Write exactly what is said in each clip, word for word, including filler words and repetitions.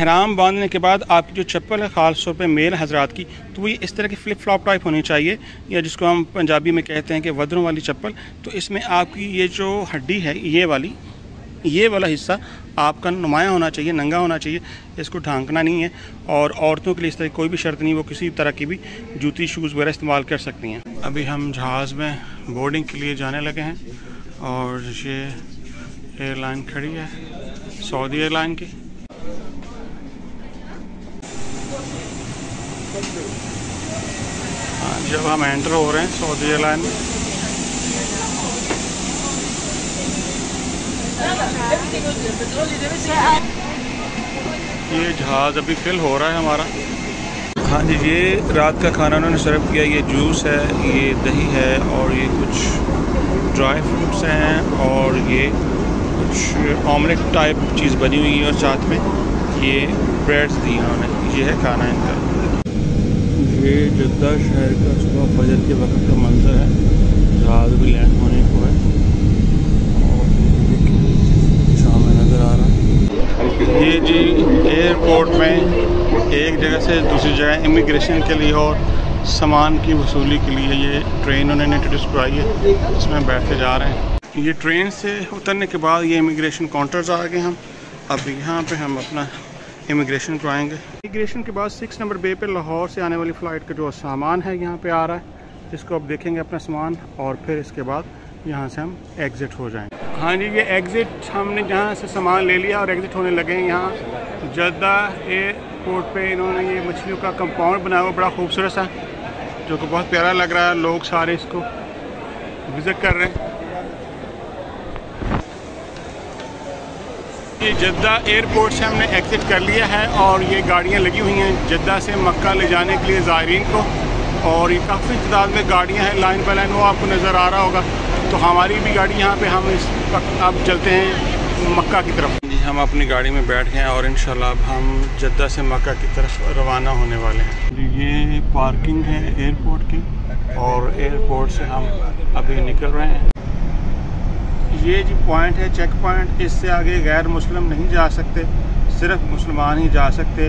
अहराम बांधने के बाद आपकी जो चप्पल है ख़ास तौर पे मेल हजरात की, तो वही इस तरह की फ्लिप फ्लॉप टाइप होनी चाहिए, या जिसको हम पंजाबी में कहते हैं कि वद्रों वाली चप्पल। तो इसमें आपकी ये जो हड्डी है, ये वाली ये वाला हिस्सा आपका नुमाया होना चाहिए, नंगा होना चाहिए, इसको ढांकना नहीं है। और औरतों के लिए इस तरह कोई भी शर्त नहीं, वो किसी तरह की भी जूती शूज़ वगैरह इस्तेमाल कर सकती हैं। अभी हम जहाज़ में बोर्डिंग के लिए जाने लगे हैं और ये एयरलाइन खड़ी है सऊदी एयरलाइन की। जब हम एंटर हो रहे हैं सऊदी एयरलाइन में, ये जहाज़ अभी फिल हो रहा है हमारा। हाँ जी, ये रात का खाना उन्होंने सर्व किया। ये जूस है, ये दही है, और ये कुछ ड्राई फ्रूट्स हैं, और ये कुछ ऑमलेट टाइप चीज़ बनी हुई है, और साथ में ये ब्रेड्स दी उन्होंने। ये है खाना इनका। ये जद्दा शहर का सुबह फजर के वक्त का मंजर है। जहाज भी लैंड होने को है और शाम में नज़र आ रहा है। ये जी एयरपोर्ट में एक जगह से दूसरी जगह इमिग्रेशन के लिए और सामान की वसूली के लिए ये ट्रेन उन्होंने टिकट्स कराई है, इसमें बैठ के जा रहे हैं। ये ट्रेन से उतरने के बाद ये इमिग्रेशन काउंटर्स आ गए हम। अब यहाँ पे हम अपना इमिग्रेशन करवाएंगे। इमिग्रेशन के बाद सिक्स नंबर बे पे लाहौर से आने वाली फ़्लाइट का जो सामान है यहाँ पे आ रहा है, इसको अब देखेंगे अपना सामान, और फिर इसके बाद यहाँ से हम एग्ज़िट हो जाएंगे। हाँ जी, ये एग्ज़िट हमने जहाँ से सामान ले लिया और एग्ज़िट होने लगे हैं। यहाँ जद्दा एयरपोर्ट पर इन्होंने ये मछलियों का कंपाउंड बनाया हुआ, बड़ा खूबसूरत सा, जो कि बहुत प्यारा लग रहा है। लोग सारे इसको विज़िट कर रहे हैं। ये जद्दा एयरपोर्ट से हमने एग्ज़िट कर लिया है और ये गाड़ियाँ लगी हुई हैं जद्दा से मक्का ले जाने के लिए ज़ायरीन को, और ये काफ़ी तादाद में गाड़ियाँ हैं लाइन बाय लाइन, वो आपको नज़र आ रहा होगा। तो हमारी भी गाड़ी यहाँ पे, हम इस अब चलते हैं मक्का की तरफ। जी, हम अपनी गाड़ी में बैठ गए और इंशाल्लाह अब हम जद्दा से मक्का की तरफ रवाना होने वाले हैं। ये पार्किंग है एयरपोर्ट की, और एयरपोर्ट से हम अभी निकल रहे हैं। ये जो पॉइंट है चेक पॉइंट, इससे आगे गैर मुस्लिम नहीं जा सकते, सिर्फ मुसलमान ही जा सकते।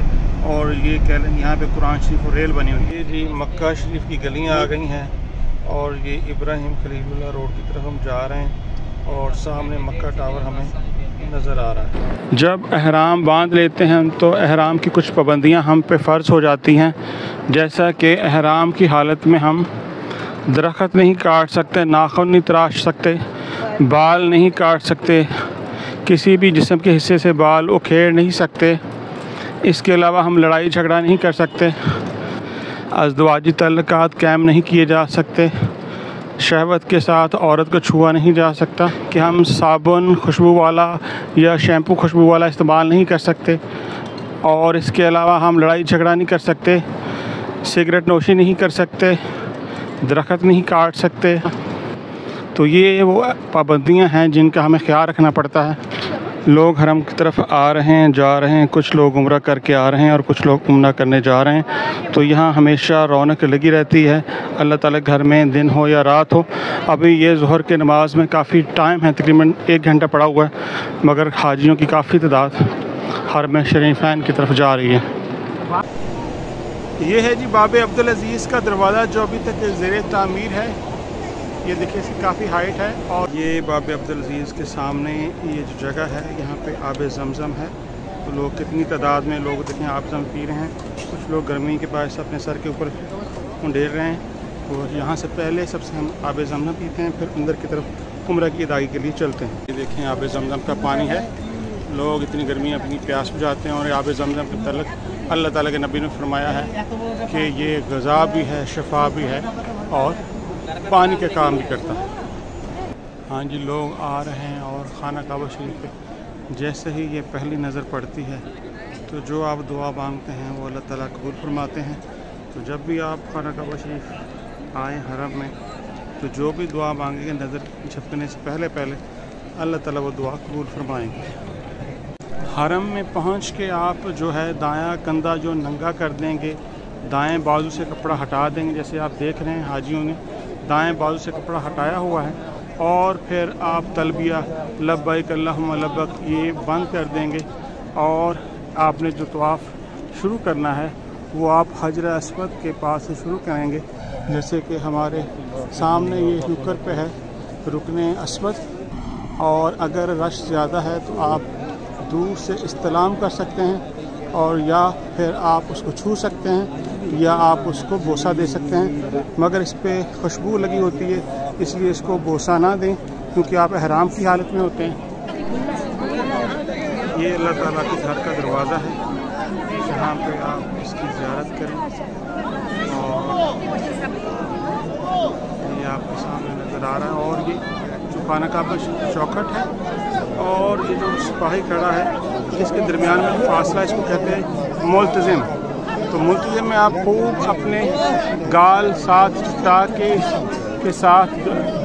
और ये कह यहाँ पे कुरान शरीफ रेल बनी हुई है। ये जी मक्का शरीफ की गलियाँ आ गई हैं, और ये इब्राहिम खलीलुल्लाह रोड की तरफ हम जा रहे हैं, और सामने मक्का टावर हमें नज़र आ रहा है। जब अहराम बांध लेते हैं तो अहराम की कुछ पाबंदियाँ हम पे फ़र्ज हो जाती हैं, जैसा कि अहराम की हालत में हम दरख्त नहीं काट सकते, नाखून नहीं तराश सकते, बाल नहीं काट सकते, किसी भी जिस्म के हिस्से से बाल उखेड़ नहीं सकते। इसके अलावा हम लड़ाई झगड़ा नहीं कर सकते, अज़दवाजी तअल्लुक़ात कायम नहीं किए जा सकते, शहवत के साथ औरत को छुआ नहीं जा सकता, कि हम साबुन खुशबू वाला या शैम्पू खुशबू वाला इस्तेमाल नहीं कर सकते। और इसके अलावा हम लड़ाई झगड़ा नहीं कर सकते, सिगरेट नोशी नहीं कर सकते, दरख्त नहीं काट सकते। तो ये वो पाबंदियां हैं जिनका हमें ख्याल रखना पड़ता है। लोग हरम की तरफ आ रहे हैं, जा रहे हैं, कुछ लोग उम्रा करके आ रहे हैं और कुछ लोग उम्रा करने जा रहे हैं। तो यहाँ हमेशा रौनक लगी रहती है अल्लाह ताला के घर में, दिन हो या रात हो। अभी ये ज़ोहर के नमाज में काफ़ी टाइम है, तकरीबन एक घंटा पड़ा हुआ है, मगर हाजियों की काफ़ी तादाद हरम शरीफैन की तरफ जा रही है। ये है जी बबे अब्दुल अजीज़ का दरवाज़ा, जो अभी तक ज़ेरे तामीर है। ये देखिए, इसकी काफ़ी हाइट है। और ये बबे अब्दुल अजीज़ के सामने ये जो जगह है, यहाँ पे आबे जमजम है। तो लोग कितनी तादाद में लोग देखें आबे जम पी रहे हैं। कुछ लोग गर्मी के बायस अपने सर के ऊपर उंडेल रहे हैं। तो यहाँ से पहले सबसे हम आबे जमजम पीते हैं, फिर अंदर की तरफ उम्रा की अदायगी के लिए चलते हैं। ये देखें आबे जमजम का पानी है। लोग इतनी गर्मी अपनी प्यास बुझाते हैं। और आबे जमजम के तलक अल्लाह ताला के नबी ने फरमाया है कि ये ग़िज़ा भी है, शफ़ा भी है और पानी के काम भी करता है। हाँ जी, लोग आ रहे हैं और खाना काबा शरीफ पे जैसे ही ये पहली नज़र पड़ती है तो जो आप दुआ मांगते हैं वो अल्लाह ताला कबूल फरमाते हैं। तो जब भी आप खाना काबा शरीफ आए हरम में, तो जो भी दुआ मांगेंगे नज़र झपकने से पहले पहले अल्लाह ताला वो दुआ कबूल फरमाएंगे। हरम में पहुँच के आप जो है दायाँ कंधा जो नंगा कर देंगे, दाएँ बाजू से कपड़ा हटा देंगे, जैसे आप देख रहे हैं हाजियों ने दाएं बाजू से कपड़ा हटाया हुआ है। और फिर आप तलबिया लब्बैक अल्लाहुम्मा लब्बैक ये बंद कर देंगे। और आपने जो तवाफ़ शुरू करना है वो आप हजरे अस्वद के पास से शुरू करेंगे। जैसे कि हमारे सामने ये रुकर पे है रुकने अस्वद, और अगर रश ज़्यादा है तो आप दूर से इस्तलाम कर सकते हैं, और या फिर आप उसको छू सकते हैं या आप उसको बोसा दे सकते हैं, मगर इस पर खुशबू लगी होती है इसलिए इसको बोसा ना दें क्योंकि आप अहराम की हालत में होते हैं। ये अल्लाह ताला के घर का दरवाज़ा है जहाँ पे आप इसकी ज़ियारत करें, और ये आपके सामने नज़र आ रहा है। और ये जो खाना काबा चौखट है और ये जो सिपाही खड़ा है इसके दरमियान में फासला, इसको कहते हैं मुल्तज़िम। तो मुल्तज़िम में आप खूब अपने गाल साथ चिपका के के साथ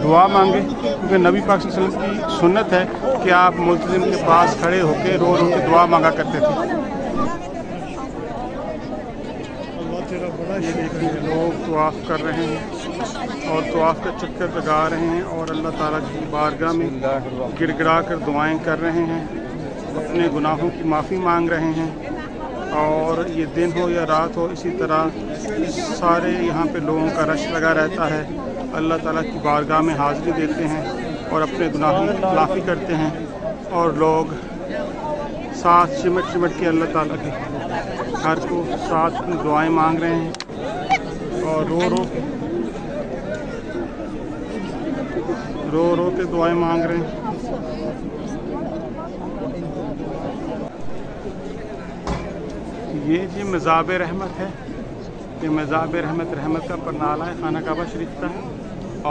दुआ मांगे क्योंकि नबी पाक सल्लल्लाहु अलैहि वसल्लम की सुन्नत है कि आप मुल्तज़िम के पास खड़े होकर रो रो के दुआ मांगा करते थे। ये देखिए लोग तवाफ़ कर रहे हैं और तवाफ़ का चक्कर लगा रहे हैं और अल्लाह ताला की बारगाह में गिड़गिड़ा कर दुआएं कर रहे हैं, अपने गुनाहों की माफ़ी मांग रहे हैं। और ये दिन हो या रात हो इसी तरह सारे यहाँ पे लोगों का रश लगा रहता है, अल्लाह ताला की बारगाह में हाज़िरी देते हैं और अपने गुनाहों की माफ़ी करते हैं, और लोग साथ चिमट चिमट के अल्लाह ताला के घर को साथ में दुआएं मांग रहे हैं और रो रो रो रो के दुआएं मांग रहे हैं। ये जी मज़ाबे रहमत है, ये मज़ाबे रहमत रहमत का परनाला है खाना काबा शरीफ का,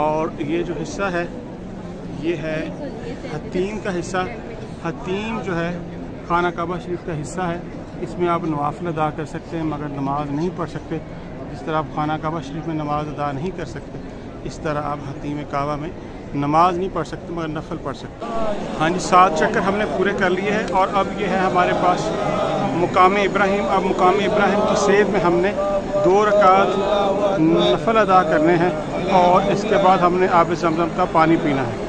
और ये जो हिस्सा है ये है हतीम का हिस्सा। हतीम जो है खाना काबा शरीफ का हिस्सा है, इसमें आप नवाफिल अदा कर सकते हैं मगर नमाज़ नहीं पढ़ सकते। जिस तरह आप खाना काबा शरीफ में नमाज़ अदा नहीं कर सकते इस तरह आप हतीम काबा में नमाज़ नहीं पढ़ सकते मगर नफल पढ़ सकते। हाँ जी, सात चक्कर हमने पूरे कर लिए हैं और अब ये है हमारे पास मुकामे इब्राहिम। अब मुकामे इब्राहिम की सैर में हमने दो रकात नफल अदा करने हैं और इसके बाद हमने आबे जमजम का पानी पीना है।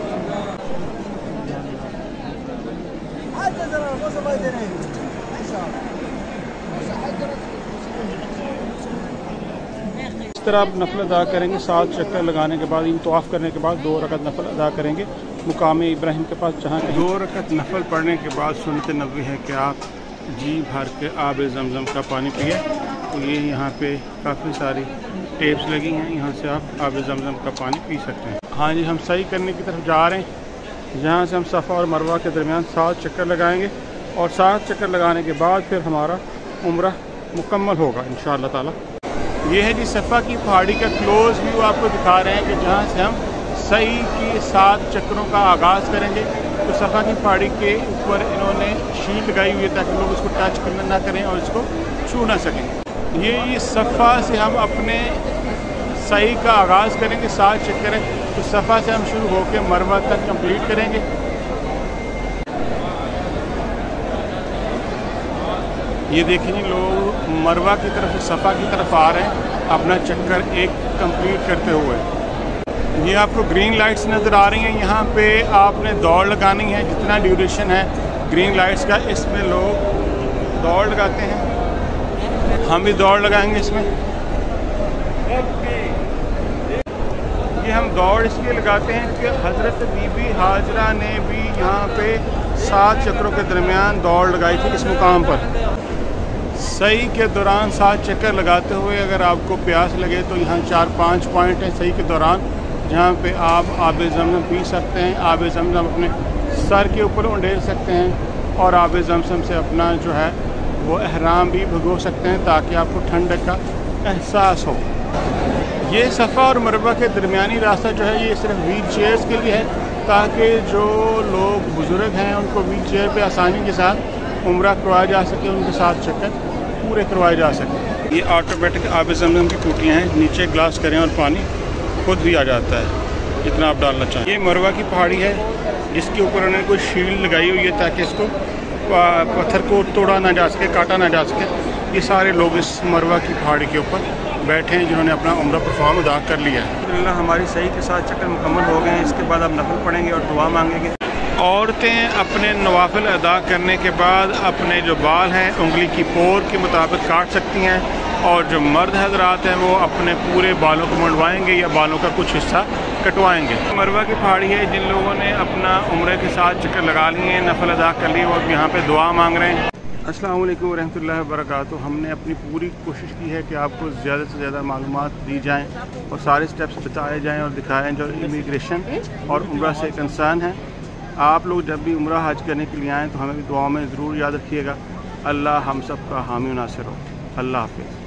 इस तरह आप नफल अदा करेंगे, सात चक्कर लगाने के बाद इन तवाफ़ करने के बाद दो रकात नफल अदा करेंगे मुकामे इब्राहिम के पास। जहाँ दो रकात नफल पढ़ने के बाद सुन्नत नबवी है कि आप जी भर के आबे जमजम का पानी पिए। तो ये यहाँ पे काफ़ी सारी टेप्स लगी हैं, यहाँ से आप आबे जमजम का पानी पी सकते हैं। हाँ जी, हम सही करने की तरफ जा रहे हैं जहाँ से हम सफा और मरवा के दरमियान सात चक्कर लगाएंगे और सात चक्कर लगाने के बाद फिर हमारा उम्रा मुकम्मल होगा इंशाअल्लाह ताला। ये है जी सफा की पहाड़ी का क्लोज़ व्यू आपको दिखा रहे हैं कि जहाँ से हम सही के सात चक्करों का आगाज़ करेंगे। तो सफा की पहाड़ी के ऊपर इन्होंने शील्ड लगाई हुई है ताकि लोग उसको टच करना ना करें और इसको छू ना सकें। ये ये सफ़ा से हम अपने सही का आगाज़ करेंगे, सात चक्कर है तो सफ़ा से हम शुरू होकर मरवा तक कंप्लीट करेंगे। ये देखिए लोग मरवा की तरफ से सफ़ा की तरफ आ रहे हैं अपना चक्कर एक कंप्लीट करते हुए। ये आपको ग्रीन लाइट्स नज़र आ रही हैं, यहाँ पे आपने दौड़ लगानी है जितना ड्यूरेशन है ग्रीन लाइट्स का, इसमें लोग दौड़ लगाते हैं। हम भी दौड़ लगाएंगे इसमें। ये हम दौड़ इसलिए लगाते हैं कि हजरत बीबी हाजरा ने भी यहाँ पे सात चक्करों के दरमियान दौड़ लगाई थी इस मुकाम पर। सही के दौरान सात चक्कर लगाते हुए अगर आपको प्यास लगे तो यहाँ चार पांच पॉइंट हैं सही के दौरान जहाँ पे आप आबे जमजम पी सकते हैं, आबे जमजम अपने सर के ऊपर उंडेल सकते हैं और आबे जमजम से अपना जो है वो अहराम भी भगो सकते हैं ताकि आपको ठंडक का एहसास हो। ये सफ़ा और मरवा के दरमियानी रास्ता जो है ये सिर्फ व्हील चेयर्स के लिए है ताकि जो लोग बुज़ुर्ग हैं उनको व्हील चेयर पर आसानी के साथ उम्रा करवाया जा सके, उनके साथ चक्कर पूरे करवाए जा सके। ये ऑटोमेटिक आबे जमजम की टूटियाँ हैं, नीचे ग्लास करें और पानी खुद भी आ जाता है जितना आप डालना चाहें। ये मरवा की पहाड़ी है जिसके ऊपर उन्होंने कोई शील्ड लगाई हुई है ताकि इसको पत्थर को तोड़ा ना जा सके, काटा ना जा सके। ये सारे लोग इस मरवा की पहाड़ी के ऊपर बैठे हैं जिन्होंने अपना उम्रा परफॉर्म अदा कर लिया है। अल्हम्दुलिल्लाह हमारी सही के साथ चक्कर मुकम्मल हो गए हैं। इसके बाद आप नफल पढ़ेंगे और दुआ मांगेंगे। औरतें अपने नवाफिल अदा करने के बाद अपने जो बाल हैं उंगली की पोर के मुताबिक काट सकती हैं, और जो मर्द हजरात हैं वो अपने पूरे बालों को मुंडवाएंगे या बालों का कुछ हिस्सा कटवाएंगे। मरवा की पहाड़ी है, जिन लोगों ने अपना उम्रे के साथ चक्कर लगा लिए हैं, नफल अदा कर लिए और यहाँ पे दुआ मांग रहे हैं। अस्सलाम वालेकुम रहमतुल्लाहि वबरकातुहू। हमने अपनी पूरी कोशिश की है कि आपको ज़्यादा से ज़्यादा मालूमात दी जाएँ और सारे स्टेप्स बताए जाएँ और दिखाएँ जो इमिग्रेशन और उम्रा से कंसर्न है। आप लोग जब भी उम्रा हज करने के लिए आएँ तो हमें भी दुआओं में ज़रूर याद रखिएगा। अल्लाह हम सब का हामी नासिर हो। अल्लाह हाफिज़।